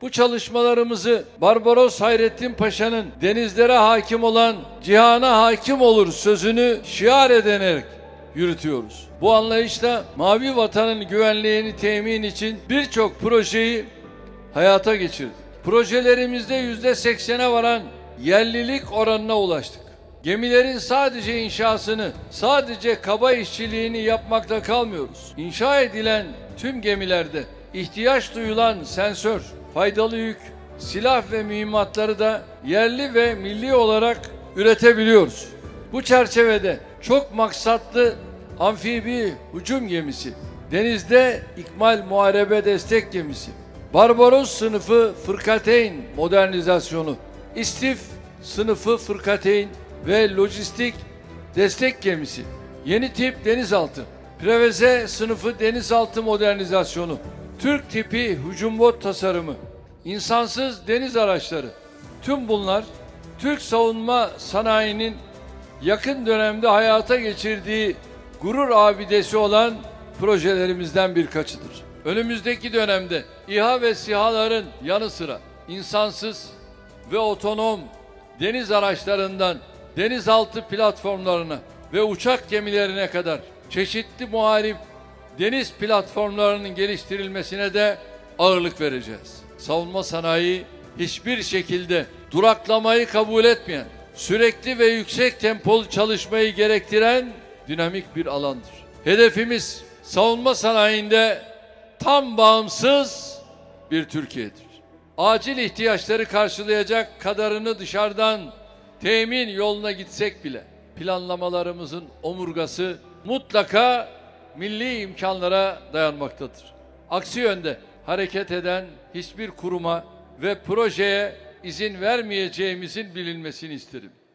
Bu çalışmalarımızı Barbaros Hayrettin Paşa'nın denizlere hakim olan cihana hakim olur sözünü şiar ederek yürütüyoruz. Bu anlayışla Mavi Vatan'ın güvenliğini temin için birçok projeyi hayata geçirdik. Projelerimizde %80'e varan yerlilik oranına ulaştık. Gemilerin sadece inşasını, sadece kaba işçiliğini yapmakla kalmıyoruz. İnşa edilen tüm gemilerde ihtiyaç duyulan sensör, faydalı yük, silah ve mühimmatları da yerli ve milli olarak üretebiliyoruz. Bu çerçevede çok maksatlı amfibi hücum gemisi, denizde ikmal muharebe destek gemisi, Barbaros sınıfı fırkateyn modernizasyonu, İSTİF sınıfı fırkateyn ve lojistik destek gemisi, yeni tip denizaltı, Preveze sınıfı denizaltı modernizasyonu, Türk tipi hücum bot tasarımı, insansız deniz araçları, tüm bunlar Türk savunma sanayinin yakın dönemde hayata geçirdiği gurur abidesi olan projelerimizden birkaçıdır. Önümüzdeki dönemde İHA ve SİHA'ların yanı sıra insansız ve otonom deniz araçlarından denizaltı platformlarına ve uçak gemilerine kadar çeşitli muharip deniz platformlarının geliştirilmesine de ağırlık vereceğiz. Savunma sanayi hiçbir şekilde duraklamayı kabul etmeyen, sürekli ve yüksek tempolu çalışmayı gerektiren dinamik bir alandır. Hedefimiz savunma sanayinde tam bağımsız bir Türkiye'dir. Acil ihtiyaçları karşılayacak kadarını dışarıdan temin yoluna gitsek bile planlamalarımızın omurgası mutlaka milli imkanlara dayanmaktadır. Aksi yönde hareket eden hiçbir kuruma ve projeye izin vermeyeceğimizin bilinmesini isterim.